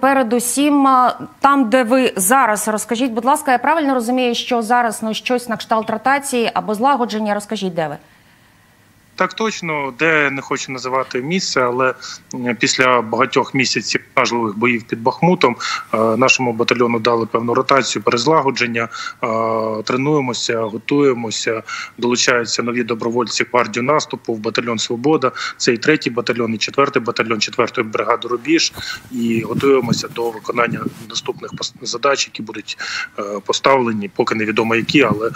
Передусім, там, де ви зараз, розкажіть, будь ласка, я правильно розумію, що зараз щось на кшталт ротації або злагодження, розкажіть, де ви? Так точно, де не хочу називати місце, але після багатьох місяців важливих боїв під Бахмутом нашому батальйону дали певну ротацію, перезлагодження, тренуємося, готуємося, долучаються нові добровольці гвардію наступу в батальйон «Свобода», це і 3-й батальйон, і 4-й батальйон 4-ї бригади «Рубіж», і готуємося до виконання наступних задач, які будуть поставлені, поки невідомо які, але...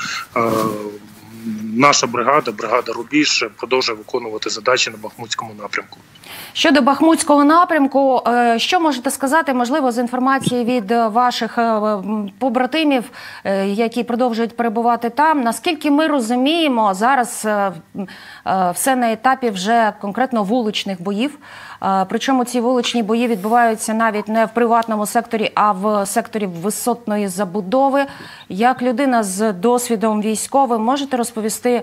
Наша бригада, бригада «Рубіж», продовжує виконувати задачі на Бахмутському напрямку. Щодо Бахмутського напрямку, що можете сказати, можливо, з інформації від ваших побратимів, які продовжують перебувати там? Наскільки ми розуміємо, зараз все на етапі вже конкретно вуличних боїв. Причому ці вуличні бої відбуваються навіть не в приватному секторі, а в секторі висотної забудови. Як людина з досвідом військовим, можете розповісти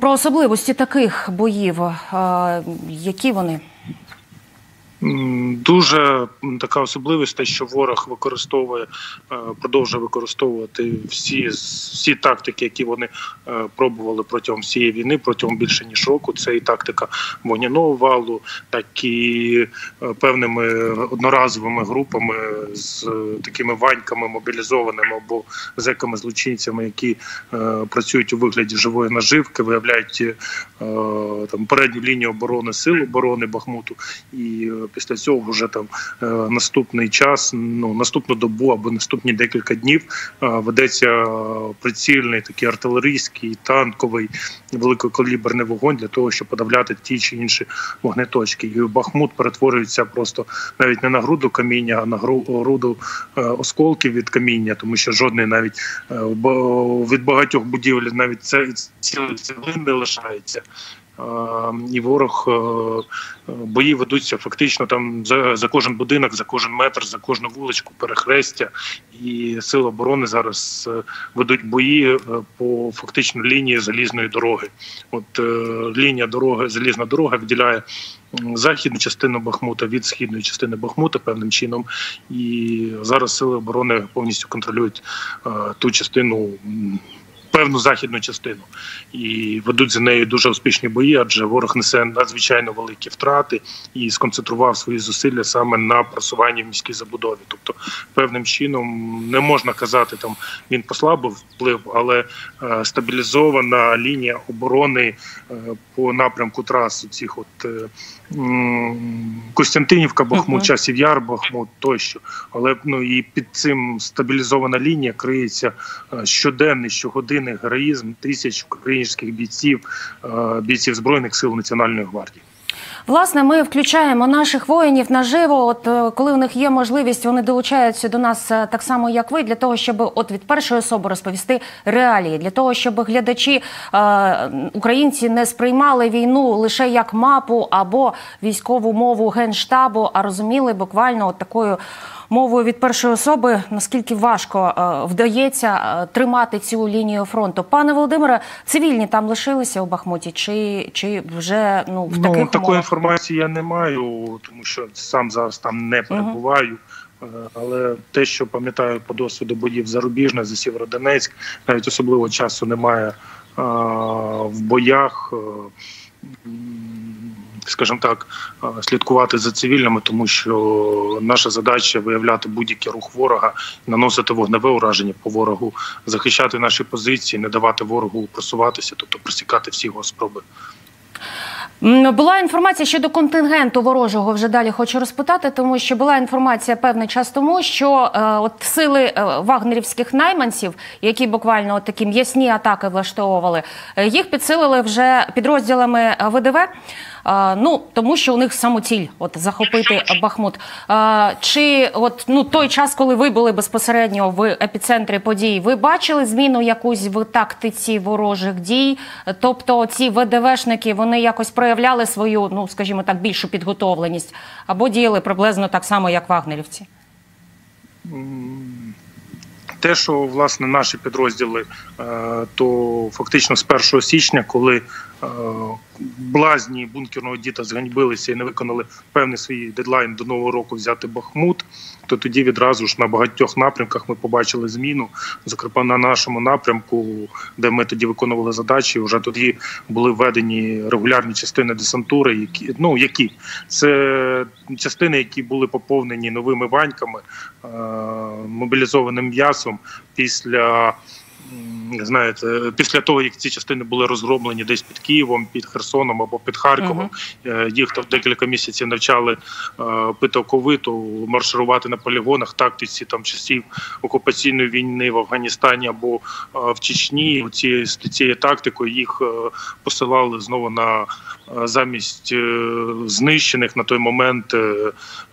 про особливості таких боїв? Які вони? Дуже така особливість, те, що ворог продовжує використовувати всі тактики, які вони пробували протягом всієї війни, протягом більше ніж року. Це і тактика вогняного валу, так і певними одноразовими групами з такими ваньками мобілізованими або зеками-злочинцями, які працюють у вигляді живої наживки, виявляють передню лінію оборони, сил оборони Бахмуту і після цього вже наступний час, наступну добу або наступні декілька днів ведеться прицільний такий артилерійський, танковий, великокаліберний вогонь для того, щоб подавляти ті чи інші вогнеточки. І Бахмут перетворюється просто навіть не на груду каміння, а на груду осколків від каміння, тому що жодний навіть від багатьох будівель навіть цілий цеглин не лишається. І ворог, бої ведуться фактично там за кожен будинок, за кожен метр, за кожну вуличку, перехрестя. І сили оборони зараз ведуть бої по фактично лінії залізної дороги. От лінія дороги, залізна дорога відділяє західну частину Бахмута від східної частини Бахмута певним чином. І зараз сили оборони повністю контролюють ту частину, певну західну частину, і ведуть за нею дуже успішні бої, адже ворог несе надзвичайно великі втрати і сконцентрував свої зусилля саме на просуванні в міській забудові. Тобто певним чином не можна казати, він послабив вплив, але стабілізована лінія оборони по напрямку трас цих Костянтинівка, Бахмут, Часів Яр, Бахмут тощо. Але і під цим стабілізована лінія криється щоденний, щогодинний героїзм тисяч українських бійців, бійців Збройних сил Національної гвардії. Власне, ми включаємо наших воїнів наживо, коли у них є можливість, вони долучаються до нас так само, як ви, для того, щоб від першої особи розповісти реалії, для того, щоб глядачі, українці не сприймали війну лише як мапу або військову мову Генштабу, а розуміли буквально такою мовою від першої особи, наскільки важко вдається тримати цю лінію фронту. Пане Володимире, цивільні там лишилися у Бахмуті? Чи вже в таких умовах? Такої інформації я не маю, тому що сам зараз там не перебуваю. Але те, що пам'ятаю по досвіду боїв за Рубіж, за Сєвєродонецьк, навіть особливо часу немає в боях, скажімо так, слідкувати за цивільними, тому що наша задача – виявляти будь-який рух ворога, наносити вогневе ураження по ворогу, захищати наші позиції, не давати ворогу просуватися, тобто пресікати всі його спроби. Була інформація щодо контингенту ворожого, вже далі хочу розпитати, тому що була інформація певний час тому, що сили вагнерівських найманців, які буквально такі м'ясні атаки влаштовували, їх підсилили вже підрозділами ВДВ, тому що у них самоціль захопити Бахмут. Чи той час, коли ви були безпосередньо в епіцентрі подій, ви бачили зміну якусь в тактиці ворожих дій? Тобто ці ВДВшники, вони якось проявляли свою, скажімо так, більшу підготовленість або діяли приблизно так само, як вагнерівці? Те, що, власне, наші підрозділи, то фактично з 1 січня, коли блазні бункерного діда зганьбилися і не виконали певний свій дедлайн до Нового року взяти Бахмут, то тоді відразу ж на багатьох напрямках ми побачили зміну, зокрема на нашому напрямку, де ми тоді виконували задачі, вже тоді були введені регулярні частини десантури, які, це частини, які були поповнені новими баньками, мобілізованим м'ясом після після того, як ці частини були розгромлені десь під Києвом, під Херсоном або під Харковом, їх там декілька місяців навчали питоковиту марширувати на полігонах, тактиці там часів окупаційної війни в Афганістані або в Чечні. Цією тактикою їх посилали знову на замість знищених на той момент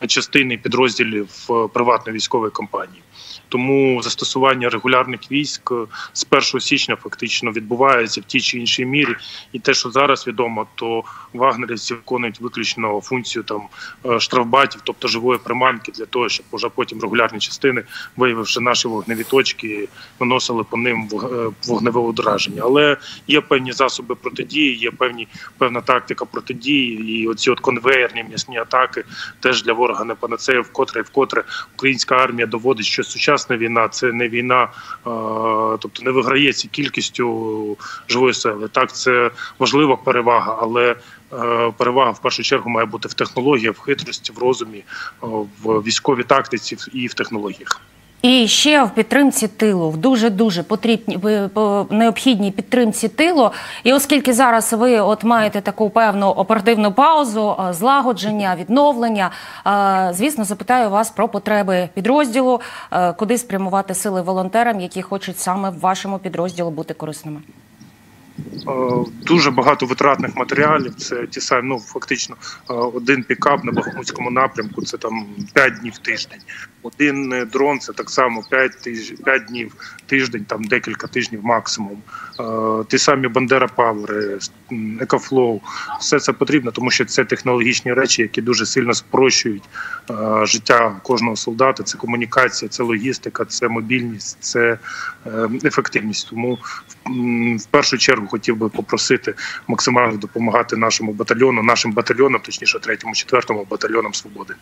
частини підрозділів приватної військової компанії. Тому застосування регулярних військ з 1 січня фактично відбувається в тій чи іншій мірі. І те, що зараз відомо, то вагнерівці виконують виключно функцію там штрафбатів, тобто живої приманки для того, щоб вже потім регулярні частини, виявивши наші вогневі точки, наносили по ним вогневе ураження. Але є певні засоби протидії, є певна тактика протидії, і оці конвейерні м'ясні атаки теж для ворога не панацея. Вкотре українська армія доводить, що сучасна війна – це не війна, тобто не виграється кількістю живої сили. Так, це важлива перевага, але перевага в першу чергу має бути в технологіях, в хитрості, в розумі, в військовій тактиці і в технологіях. І ще в підтримці тилу, в дуже-дуже необхідній підтримці тилу. І оскільки зараз ви маєте таку певну оперативну паузу, злагодження, відновлення, звісно, запитаю вас про потреби підрозділу, куди спрямувати сили волонтерам, які хочуть саме в вашому підрозділу бути корисними. Дуже багато витратних матеріалів, це ті самі, фактично, один пікап на Бахмутському напрямку, це там 5 днів тиждень. Один дрон, це так само 5 днів тиждень, там декілька тижнів максимум. Ті самі Бандера павери, Екафлоу, все це потрібно, тому що це технологічні речі, які дуже сильно спрощують життя кожного солдата. Це комунікація, це логістика, це мобільність, це ефективність. Тому в першу чергу хотів би попросити максимально допомагати нашому батальйону, нашим батальйонам, точніше 3-4 батальйонам «Свободи».